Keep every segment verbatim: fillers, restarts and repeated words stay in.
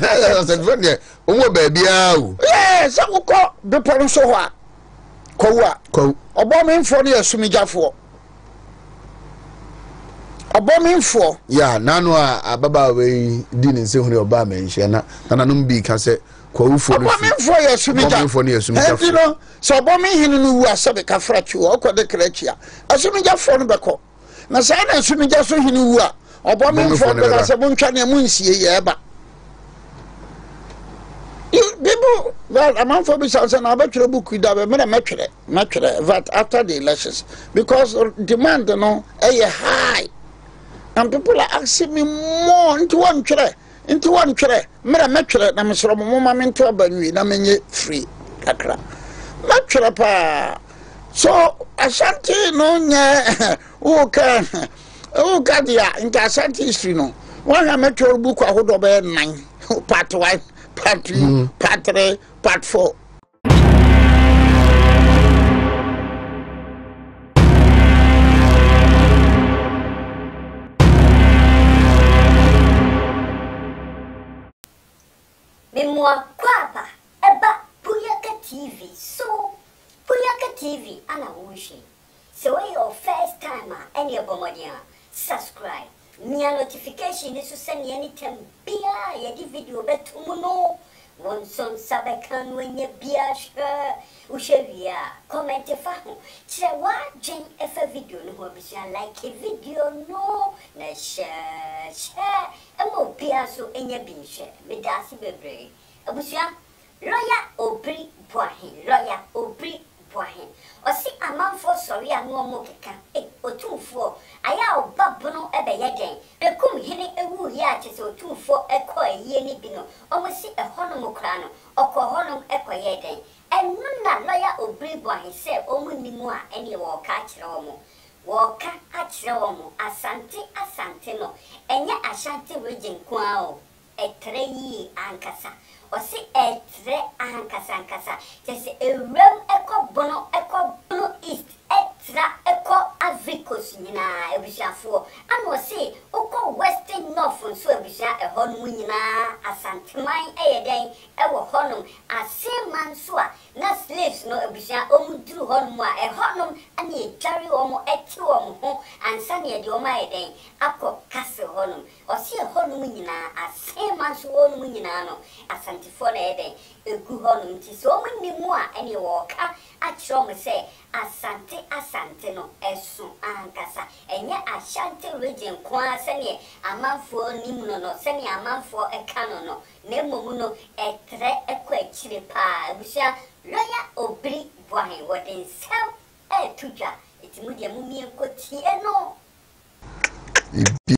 Yes, I call the problem so hard. Kowa, Kow, a bombing for near Sumija for a bombing for. Yeah, Nanua, Ababa, we didn't say only Obama and Shana, and Anumbi can say, Kwahu for your Sumija for near Sumija. So bombing Hinu was a cafratu or the Kretia. Assumija for the Bako. Nasana Sumija so Hinua, or bombing for the Sabunchan Munsi, Yaba. People, well, a man for me, and I bet you book with a metre, metre, but after the elections, because demand, you know, a high. And people are asking me more into one tray, into one tray, mere metre, and I'm from a moment to a banyu, I mean, free, Kakra. Metre, pa. So, Asante, no, who can, who can, yeah, into Asante history, no. One, I met your book, I would obey nine, part one. Part three, mm. part three, part four. Memoir Papa, about Puyaka T V. So, Puyaka T V, Anna Wushi. So, when your first timer and your bombardier, subscribe. Nia notification is to send any time beer, yadi video betumuno. One son sabekan when ye beer share, ushavia, comment a fahum. Chewa, Jen F a video, no more like a video, no, na share, share, and more beer so in your bean share, Medasi Bebre. Abusia, lawyer Obiri Boahen, lawyer Obiri Boahen. Or see a man for sorry, I'm no more can, eh, or two for. Aya babuno ebeyeden ekum hini ewu ye akese otumfo ekoye ye ni bino omosi ehonom kra no okohonom ekoye den enu na lawyer Obiri Boahen se omunimu a ene wo ka kire omo wo ka akire omo Asante Asante no enye Asante region kwa o etre yi ankasa osi etre ankasa ankasa tese ewem ekobono ekobono east etra ekọ Africos nyina ebushafo ano se okọ western north so ebusha ehonu nyina Asanteman eyeden ewo honum aseman so a na slaves no ebusha omudru honum a ehonum ana edware omo eti omo ho ansa na edi omo eyeden akọ castle honum osi ehonum nyina aseman so honum nyina no Asantefo na eyeden egu honum ti so omo nimu a ene wo ka akiro me se Asante Asante no esu ankasa enye Asante region kwa sene amanfo nim no no sene amanfo eka no no na momu no etre ekwa chire pa abusha lawyer Obiri Boahen wodin sam e tuja itimudi amumi enkoti eno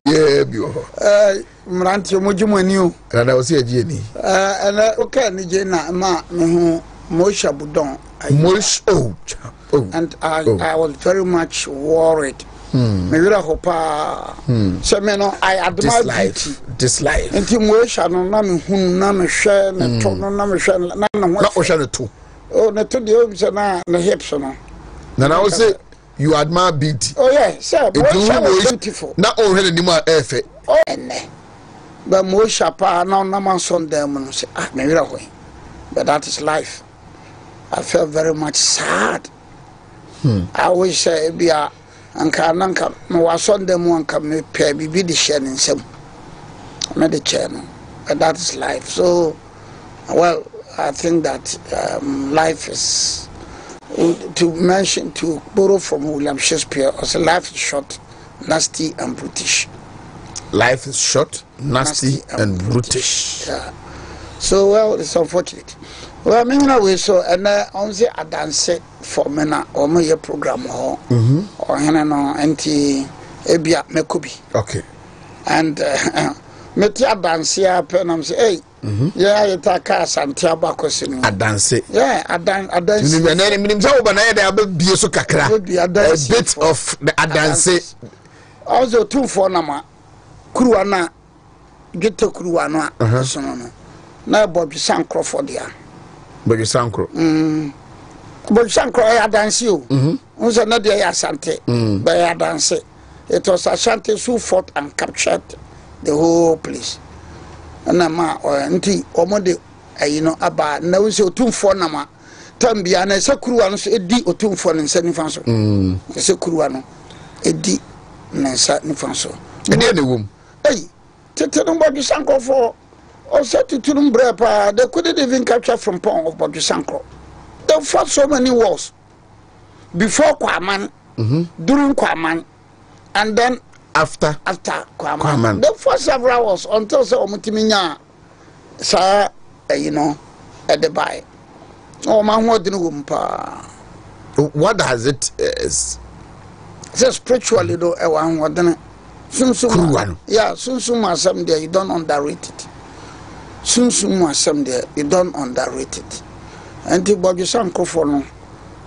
ibie bio eh mranti omojumani o rada osi agie ni eh ana oka ni je na ma me ho mosha budon Most old, oh, and I, oh. I was very much worried. Hmm. Hmm. So, man, I admire this life. This life. And Tim Wish, I don't know whom Nam Shan and Tonam Shan, not Ocean too. Oh, the two domes and the hips. Then I will say, you admire beauty. Oh, yes, sir. Beautiful. Not already anymore, F. Oh, but Moshapa, no, no man, son, them, say, ah, maybe that way. But that is life. I felt very much sad. Hmm. I wish I be a anka nanka no was on them one can me pay be the shen in some the channel. But that is life. So well I think that um, life is to mention to borrow from William Shakespeare as life is short, nasty and brutish. Life is short, nasty, nasty and, and brutish. brutish. Yeah. So well it's unfortunate. Well, me na we so and on say dance for me na o me your program ho. Mhm. O hena no anti ebia mekobi. Okay. And me ti dance ya pe na say eh. Mhm. Yeah, you ta ka Asante abakosi no. Dance. Yeah, adan adan. You mean na minim say obana ya da abie so kakra. A bit of the dance. Also two for na ma. Kuruwa na gete kuruwa no so no. Na Bob Sankro for there. But you sankro. Mm. But sankro, I dance you. Mhm. Unse na dey Asante. Mm. But I dance. It was Asante who fought and captured the whole place. na ma nti omode ayino aba na wo se otumfo na ma tambia na se kuruwa no so edi otumfo ne nsa nifa so mm se kuruwa no edi na nsa nifa so ene ne wom eh tete no bodu sankofo o se tutun brepa they couldn't even capture from pond of bodu sanko. They fought so many wars before Kwaman, mm-hmm. during Kwaman, and then after after Kwaman. Kwaman. They fought several wars until the Omutiminya, sir, you know, at the buy. Oh, man, what didn't wumpa? What has it? Is? So spiritually, though, I want what then. Soon, yeah, soon, soon, someday you don't underrate it. Soon, soon, someday you don't underrate it. And the body sank for no.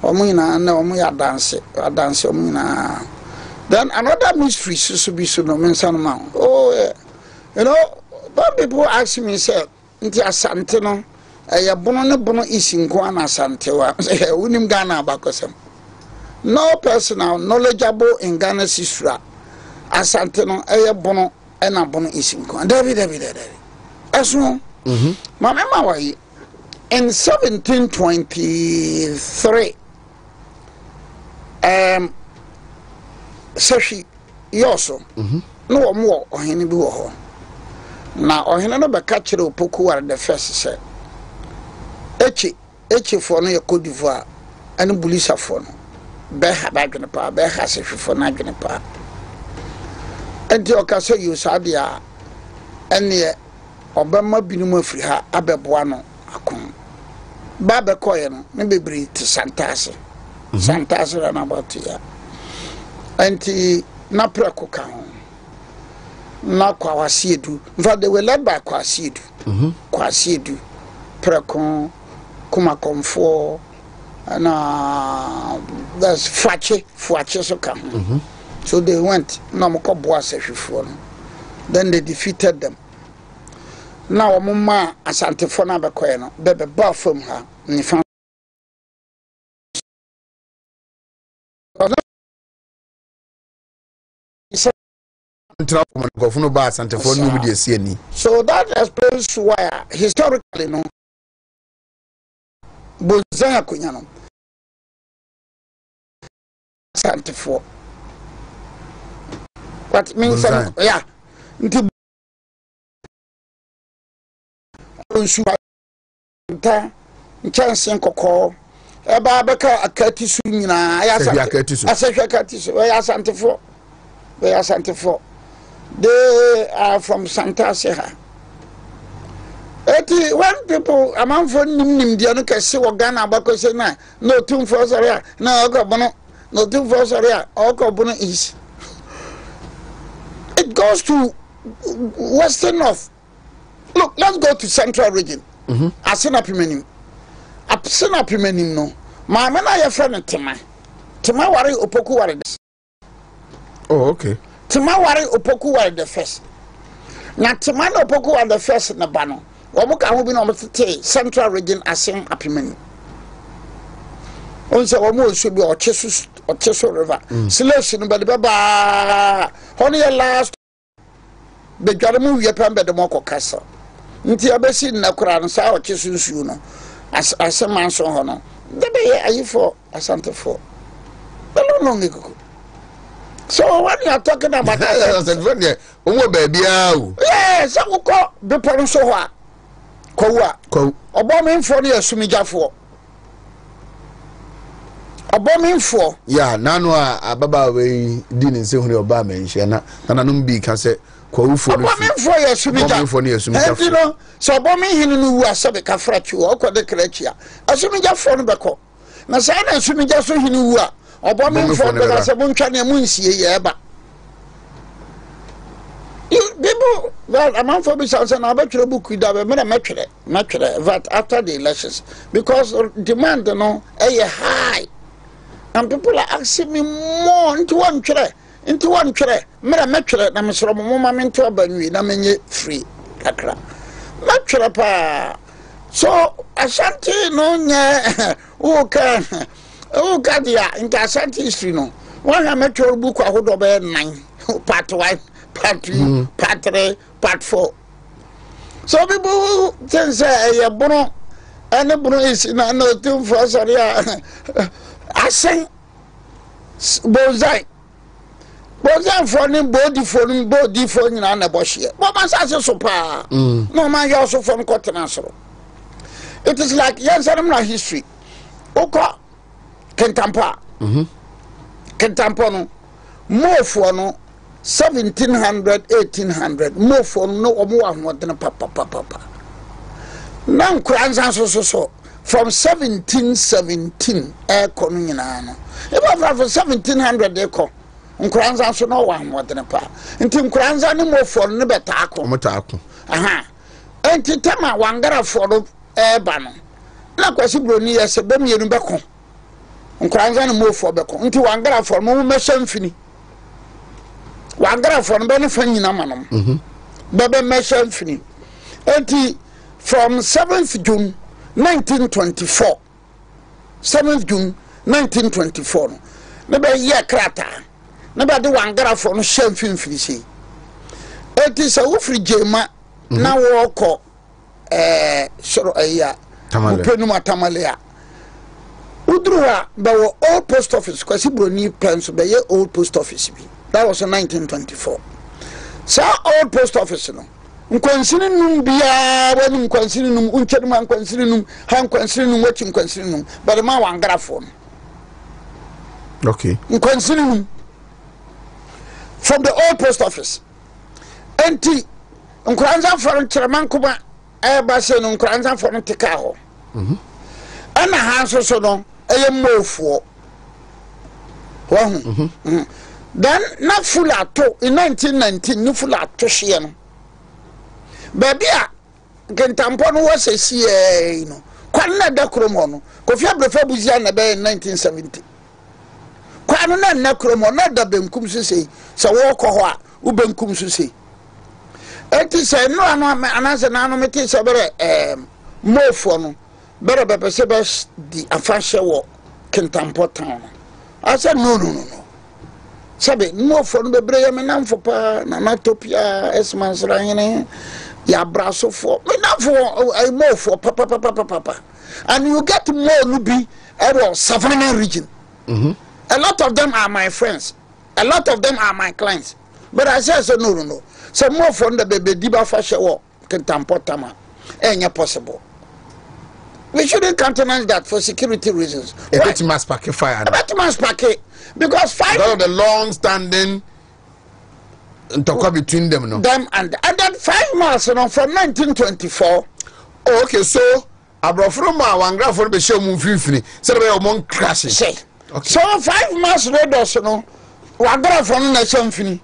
Omina no mea dance a dance omina. Then another mystery should be so no means an amount. Oh yeah. You know, some people ask me say nti Asante no eh bono ne bono isinko an Asante wa unim Ghana abakosem. No personal knowledgeable in Ghana history. Asante no eh bono e na bono isinko. David David David. Asun. Mhm. Ma mema wa yi. In seventeen twenty-three, um, Sashi Yoso, no more or any buho. Now, or another catcher or Poku are the first set. Echi, Echi for no Cote d'Ivoire, and Bulisa for no. Beha Baganapa, Beha Sashi for Naganapa. And the Ocaso you saw there, and the Obama Binuma Friha, Abebuano, Akon. Baba Coyen, maybe breed to Santas, Santas, and about here. And the Napra Cocan, now Kuasiedu, but they were led by Kuasiedu, Kuasiedu, Precon, Kumacom four, and that's Fache, Fache so come. So they went, Namoko Boas if you fall. Then they defeated them. Now, Mama Asante for number Queno, Bebe Bar from her, Nifan. So that explains why historically, no Bozana Cunano Asante for what means, yeah. Nta nchance nkokọ eba beka akatisu nyina ayasa asehwe akatisu we Asante for we Asante for they are from Santaseha. Eti when people amamfo nim nim dia no kase wo Ghana abakose na no tun for sorry na okobono no tun for sorry okobono is it goes to western north. Look, let's go to Central Region. Asena pimenim. Asena pimenim no. Ma me na ye friend Tema. Tema ware opoku ware the. Oh, okay. Tema ware opoku ware the first. Na Tema na opoku ware the first na ba no. Wo mo ka ho bi na mo tete Central Region asen apimenim. Onse wo mo so bi ochesu ochesu river. Selection ba de ba. Hono ye last be garemu wi pam be de mo kokasa. Nti abesi na kura no sa o chesunsu no aseman so ho no de be ayi for Asante for no no ngiko. So when you are talking about Asante for there omo ba bia o eh se kokko be pon so ho a Kwahu a Kwahu obo me nfo no asumijafo obo me nfo ya nanu a ababa we di ni se hu ni oba me nhye na nananum bi ka se Kwahu for your sumida. You know, so Bommy Hinu was a cafrat, you walk with the creature. Assuming your phone backo. Nasana, assuming just so he knew what. Or Bommy for the Bunchania Munsi, Yaba. You people, well, among four besides an arbitrary book with a metre, metre, that after the elections, because demand, you know, a high. And people are asking me more into one chair. Into one chair, mere metre, na misro mumma minto abanwi na menye free kakra. Metre pa. So Asante no nye uka uka dia into Asante history no. One a metre book ahodo be nine. Part one, part two, part three, part four. So people who think say, "Yeah, Bruno, and Bruno is not nothing for us." I think Bozai, Bozai for him, body for him, body for him, and a bush here. But man, that's so far. No man, you also from Cotton Answer. It is like yes, I'm not history. Okay, Kintampo. Kintampo no more for no. seventeen hundred, eighteen hundred, more for no or more than a papa papa. Now, Nkuranza so so from seventeen seventeen air coming in an hour. For seventeen hundred echo, Nkuranza so no one more than a pa. Until Nkuranza no more for no better. Aha, and Titama Wangara for air banner. Now, Kwasiedu as a baby in Bacon. Nkuranza no more for Bacon until Wangara for more symphony. Wangara from Benefani Namanum, Baba Meshan Fini, eighty from seventh June nineteen twenty four. Seventh June nineteen twenty four. Never year crata. Never the Wangara from Shenfin Fini. It is a Ufri Jema now walk a sort of a year. Penuma Tamalea. Udrua, there were old post office, Kwasiedu pens, by your old post office. That was in nineteen twenty-four. So old post office no. Nkonsirin num bia, wani nkonsirin num, uncheduma nkonsirin num, ha nkonsirin num, wachi nkonsirin num, but ma Wangara phone. Okay. Nkonsirin num. From the old post office. Enti Nkuranza for Chiraman Kuba Ebase no Nkuranza for Ntikaho. Mhm. Ana hanso so no, eye mofo. Wahu. Mhm. Mhm. Then not full at all in nineteen nineteen, no full at Toshian. Baby, Kintampo was a C A, you know, Kwana da Cromono, Kofia Brefa Buziana Bay in nineteen seventy. Kwana Nacromo, not the Benkum Susi, Sawokoa, Ubenkum Susi. It is a no another anonymity, a better more phone, better by Pesebas, the Afasha war, Kintampo town. I said, no, no, no, no. Sabe no for the brayam and for pa nanatopia as man's rangine ya brasso for me now for I more for papa papa papa. And you get more nubi at Savannah region. Mm-hmm. A lot of them are my friends. A lot of them are my clients. But I say so no no no. So more for the baby diba fashion war can tamper tama. Ain't possible. We shouldn't countenance that for security reasons. A bit mass packet fire. A bit mass packet. Because five of the long standing talk between them, no? Them and and then five miles, you know, from nineteen twenty-four. Oh, okay, so Abrafroma Wangara for the show moon fifty, so we among crashes. Say, so five miles radius, you know, Wangara from the symphony.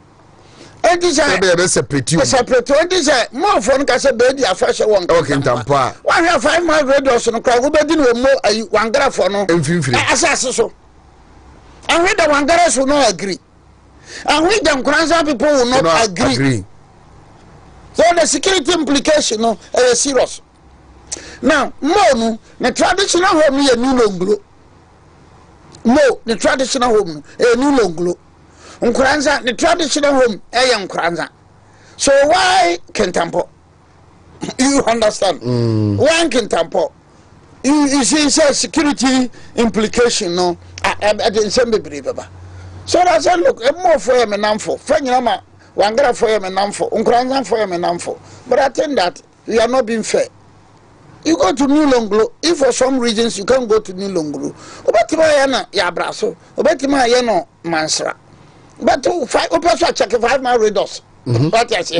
It is a separate you. Separate it is a more from Casabedi, a fashion one. Okay, Tampa. One have five miles radius, and Kwahu didn't know Wangara for no infantry. Assassin. And we the Wangaras will not agree. And we the Nkuranza people will not, not agree. agree. So the security implication no, is serious. Now, no, the traditional home is a new longlo. No, the traditional home is a new longlo. Nkuranza, the traditional home is a Nkuranza. So why Kintampo? You understand? Mm. Why Kintampo? You, you see, it's a security implication, no? I didn't send me brave. So I said, look, I'm more for him and I'm for Frenchama, Wangara for him and I'm for Nkuranza for him and I'm for. But I think that we are not being fair. You go to Nilonglo, if for some reasons you can't go to Nilonglo, Obatima Yabraso, Obatima Yeno Mansra. But to five Opasa check five mile radius. But I say,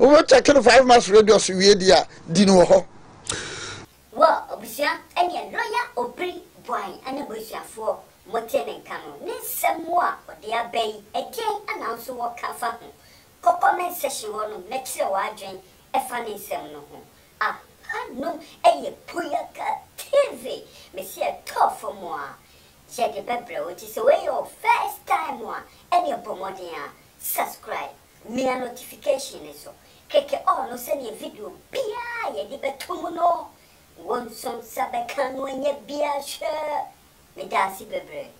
over check five miles radius, we are Dino. Well, Obisha, and your lawyer, Obiri Boahen, and a Busha for Motemen Cano. This Samoa, or the Abbey, again announced what Kafa. Cocoman session on Metro Adrian, a funny seminal. Ah, no, a Puyaka T V, Monsieur Toffo Moa. Jedi Bebro, which is away your first time one, and your Pomodia. Subscribe, mere notification is so. Keke all no send your video, Pia, ye debatumo. Won't some Sabacano and your beer shirt? Medassi Bebre.